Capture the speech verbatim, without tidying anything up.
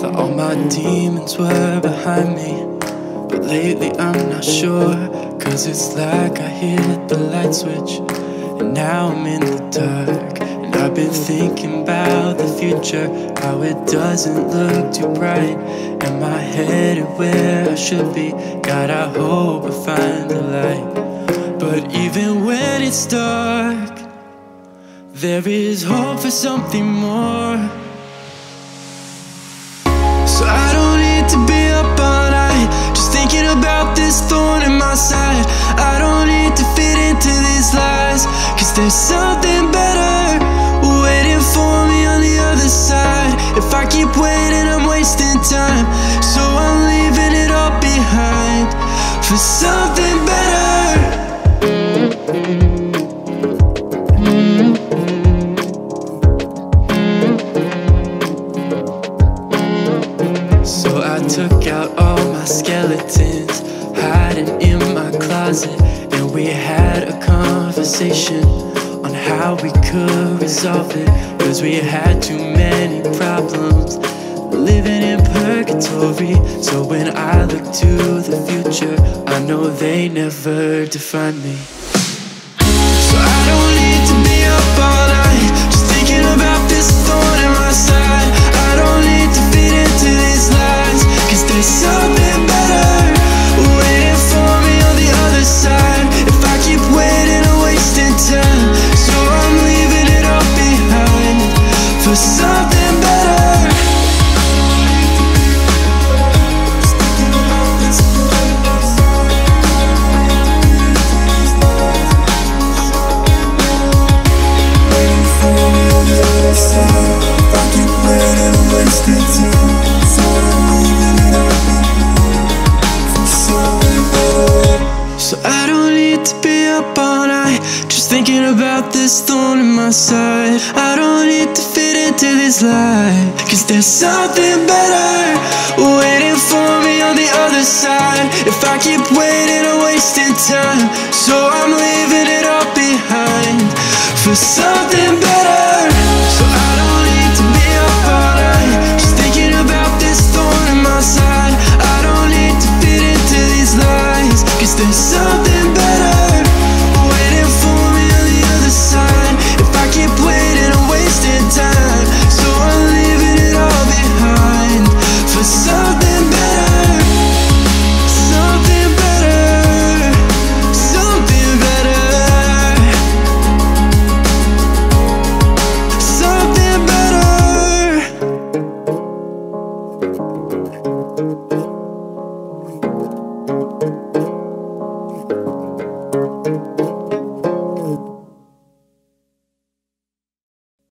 That all my demons were behind me, but lately I'm not sure, 'cause it's like I hit the light switch and now I'm in the dark. And I've been thinking about the future, how it doesn't look too bright, and my head is where I should be. God, I hope I find the light. But even when it's dark, there is hope for something more. So I don't need to be up all night, just thinking about this thorn in my side. I don't need to fit into these lies, 'cause there's something better waiting for me on the other side. If I keep waiting, I'm wasting time, so I'm leaving it all behind for something better. So I took out all my skeletons hiding in my closet, and we had a conversation on how we could resolve it, 'cause we had too many problems living in purgatory. So when I look to the future, I know they never define me. So I don't need to be up all night, just thinking about this thorn in my side. I don't need to fit into these lies, 'cause there's something better waiting for me on the other side. If I keep waiting, I'm wasting time, so I'm leaving it all behind for something better. So I don't need to be up all night, just thinking about this thorn in my side. I don't need to fit into this life, 'cause there's something better waiting for me on the other side. If I keep waiting, I'm wasting time, so I'm leaving it all behind for something better. So I don't need to be up all night, just thinking about this thorn in my side. I don't need to fit into these lies, 'cause there's something better waiting for me on the other side. If I keep waiting, I'm wasting time, so I'm leaving it all behind for something better. Something better. Something better. Something better. Something better.